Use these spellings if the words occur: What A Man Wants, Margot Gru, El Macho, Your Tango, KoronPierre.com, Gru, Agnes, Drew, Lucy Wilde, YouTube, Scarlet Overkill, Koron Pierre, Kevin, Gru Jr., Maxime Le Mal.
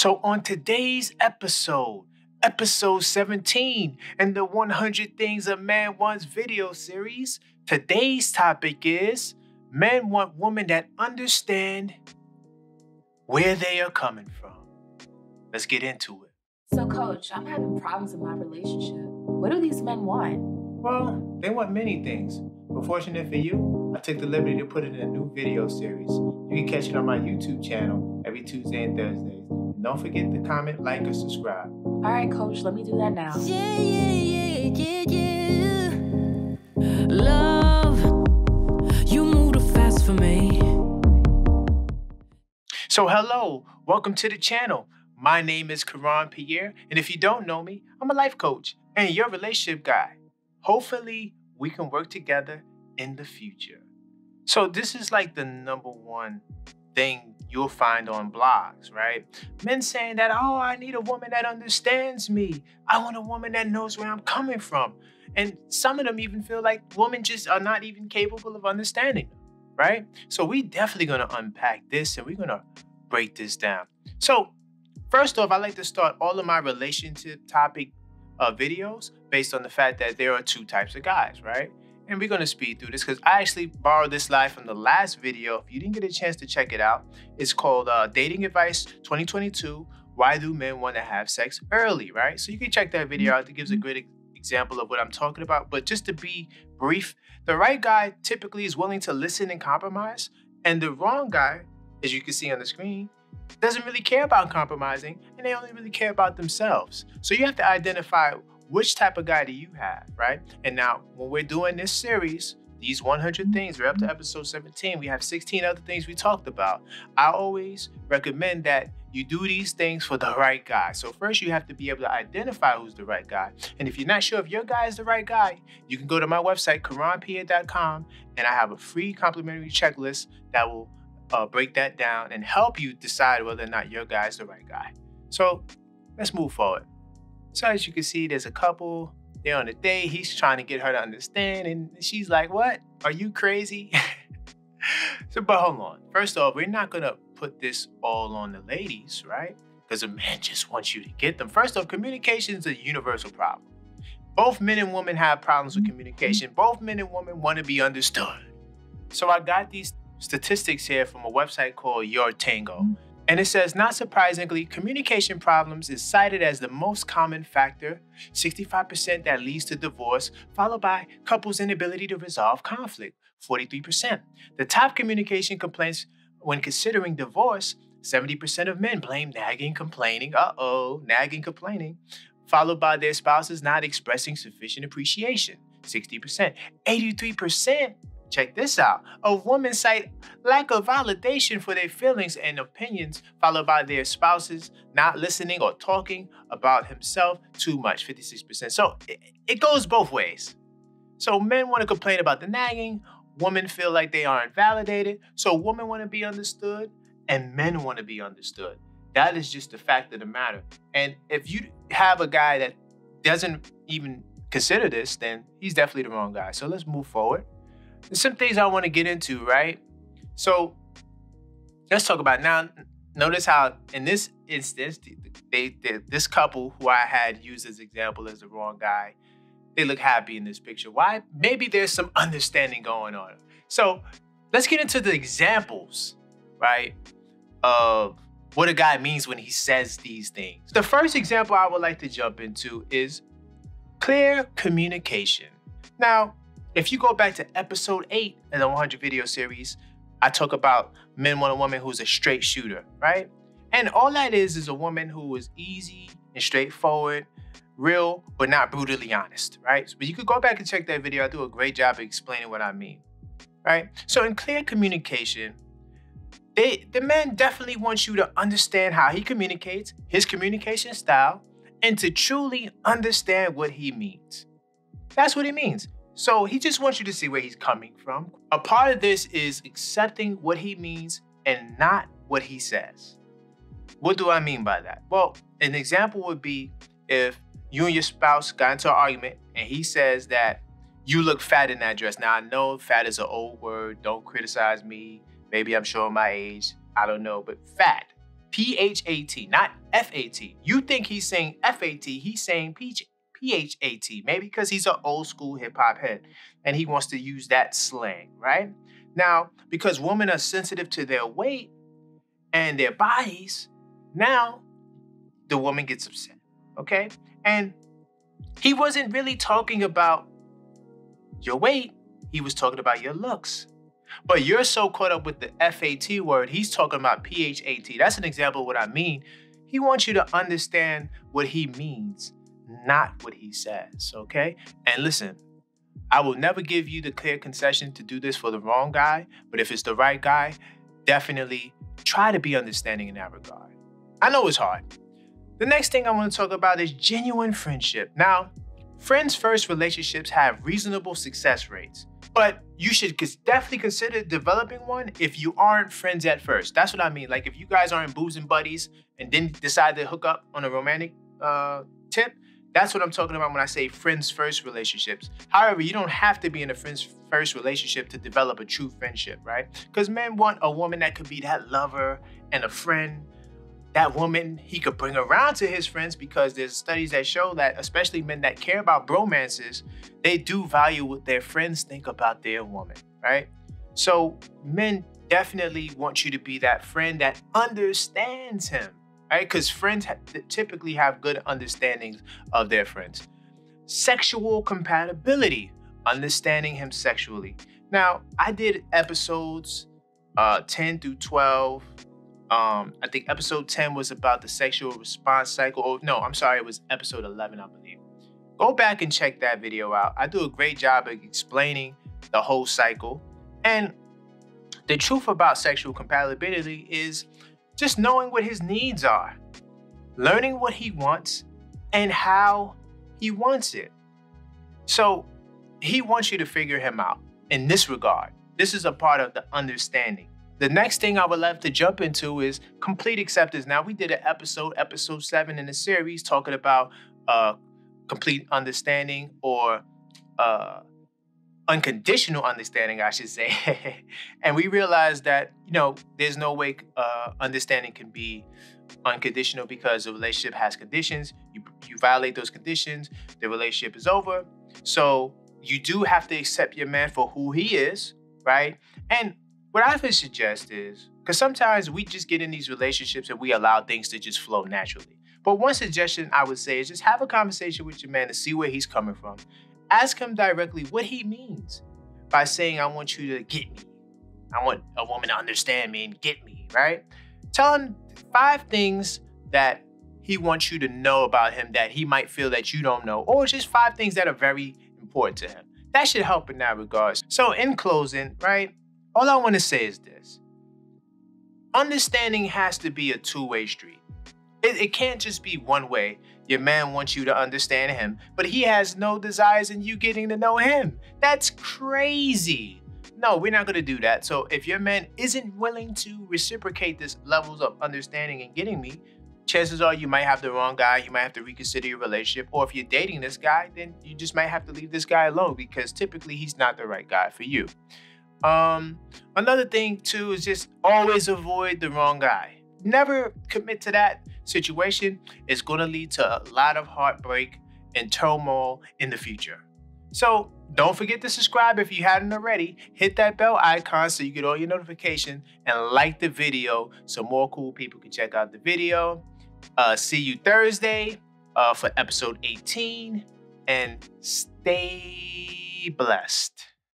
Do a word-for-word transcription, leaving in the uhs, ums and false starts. So on today's episode, episode seventeen in the one hundred Things a Man Wants video series, today's topic is men want women that understand where they are coming from. Let's get into it. So coach, I'm having problems in my relationship. What do these men want? Well, they want many things. But fortunate for you, I took the liberty to put it in a new video series. You can catch it on my YouTube channel every Tuesday and Thursdays. And don't forget to comment, like, or subscribe. All right, coach, let me do that now. Yeah, yeah, yeah, yeah, yeah. Love, you move too fast for me. So hello, welcome to the channel. My name is Koron Pierre, and if you don't know me, I'm a life coach and your relationship guy. Hopefully, we can work together in the future. So this is like the number one thing you'll find on blogs, right? Men saying that, oh, I need a woman that understands me. I want a woman that knows where I'm coming from. And some of them even feel like women just are not even capable of understanding them, right? So we definitely gonna unpack this and we're gonna break this down. So first off, I like to start all of my relationship topic uh, videos based on the fact that there are two types of guys, right? And we're gonna speed through this because I actually borrowed this slide from the last video. If you didn't get a chance to check it out, it's called uh, Dating Advice twenty twenty-two, Why Do Men Wanna Have Sex Early, right? So you can check that video out. It gives a great example of what I'm talking about. But just to be brief, the right guy typically is willing to listen and compromise. And the wrong guy, as you can see on the screen, doesn't really care about compromising, and they only really care about themselves. So you have to identify which type of guy do you have, right? And now, when we're doing this series, these one hundred things, we're up to episode seventeen, we have sixteen other things we talked about. I always recommend that you do these things for the right guy. So first, you have to be able to identify who's the right guy. And if you're not sure if your guy is the right guy, you can go to my website, Koron Pierre dot com, and I have a free complimentary checklist that will Uh, break that down and help you decide whether or not your guy is the right guy. So let's move forward. So as you can see, there's a couple, they're on a date, he's trying to get her to understand, and she's like, what? Are you crazy? So, but hold on. First off, we're not gonna put this all on the ladies, right? Because a man just wants you to get them. First off, communication is a universal problem. Both men and women have problems with communication. Both men and women want to be understood. So I got these statistics here from a website called Your Tango. And it says, not surprisingly, communication problems is cited as the most common factor, sixty-five percent that leads to divorce, followed by couples' inability to resolve conflict, forty-three percent. The top communication complaints when considering divorce, seventy percent of men blame nagging, complaining, uh-oh, nagging, complaining, followed by their spouses not expressing sufficient appreciation, sixty percent. eighty-three percent. Check this out. A woman cite lack of validation for their feelings and opinions, followed by their spouses not listening or talking about himself too much, fifty-six percent. So it, it goes both ways. So men want to complain about the nagging. Women feel like they aren't validated. So women want to be understood and men want to be understood. That is just the fact of the matter. And if you have a guy that doesn't even consider this, then he's definitely the wrong guy. So let's move forward. There's some things I want to get into, right? So let's talk about now. Notice how in this instance, they, they, this couple who I had used as example as the wrong guy, they look happy in this picture. Why? Maybe there's some understanding going on. So let's get into the examples, right, of what a guy means when he says these things. The first example I would like to jump into is clear communication. Now, if you go back to episode eight in the one hundred video series, I talk about men want a woman who's a straight shooter, right? And all that is is a woman who is easy and straightforward, real, but not brutally honest, right? But you could go back and check that video. I do a great job of explaining what I mean, right? So in clear communication, they, the man definitely wants you to understand how he communicates, his communication style, and to truly understand what he means. That's what he means. So he just wants you to see where he's coming from. A part of this is accepting what he means and not what he says. What do I mean by that? Well, an example would be if you and your spouse got into an argument and he says that you look fat in that dress. Now, I know fat is an old word. Don't criticize me. Maybe I'm showing my age. I don't know, but fat. P H A T, not F A T. You think he's saying F A T, he's saying P H A T, maybe because he's an old school hip hop head and he wants to use that slang, right? Now, because women are sensitive to their weight and their bodies, now the woman gets upset, okay? And he wasn't really talking about your weight, he was talking about your looks. But you're so caught up with the F A T word, he's talking about P H A T. That's an example of what I mean. He wants you to understand what he means, not what he says, okay? And listen, I will never give you the clear concession to do this for the wrong guy, but if it's the right guy, definitely try to be understanding in that regard. I know it's hard. The next thing I want to talk about is genuine friendship. Now, friends first relationships have reasonable success rates, but you should definitely consider developing one if you aren't friends at first. That's what I mean. Like if you guys aren't booze and buddies and then decide to hook up on a romantic uh, tip, that's what I'm talking about when I say friends first relationships. However, you don't have to be in a friends first relationship to develop a true friendship, right? Because men want a woman that could be that lover and a friend. That woman he could bring around to his friends, because there's studies that show that especially men that care about bromances, they do value what their friends think about their woman, right? So men definitely want you to be that friend that understands him, right? Because friends ha- typically have good understandings of their friends. Sexual compatibility, understanding him sexually. Now, I did episodes uh, ten through twelve, Um, I think episode ten was about the sexual response cycle. Oh, no, I'm sorry. It was episode eleven, I believe. Go back and check that video out. I do a great job of explaining the whole cycle. And the truth about sexual compatibility is just knowing what his needs are, learning what he wants and how he wants it. So he wants you to figure him out in this regard. This is a part of the understanding. The next thing I would love to jump into is complete acceptance. Now, we did an episode, episode seven in the series, talking about uh, complete understanding or uh, unconditional understanding, I should say. And we realized that, you know, there's no way uh, understanding can be unconditional, because the relationship has conditions. You, you violate those conditions, the relationship is over. So you do have to accept your man for who he is, right? And what I would suggest is, because sometimes we just get in these relationships and we allow things to just flow naturally. But one suggestion I would say is just have a conversation with your man to see where he's coming from. Ask him directly what he means by saying, I want you to get me. I want a woman to understand me and get me, right? Tell him five things that he wants you to know about him that he might feel that you don't know, or just five things that are very important to him. That should help in that regard. So in closing, right? All I want to say is this. Understanding has to be a two-way street. It, it can't just be one way. Your man wants you to understand him, but he has no desires in you getting to know him. That's crazy. No, we're not going to do that. So if your man isn't willing to reciprocate this levels of understanding and getting me, chances are you might have the wrong guy. You might have to reconsider your relationship. Or if you're dating this guy, then you just might have to leave this guy alone, because typically he's not the right guy for you. Um, another thing too is just always avoid the wrong guy. Never commit to that situation. It's going to lead to a lot of heartbreak and turmoil in the future. So don't forget to subscribe if you hadn't already. Hit that bell icon so you get all your notifications, and like the video so more cool people can check out the video. Uh, see you Thursday uh, for episode eighteen, and stay blessed.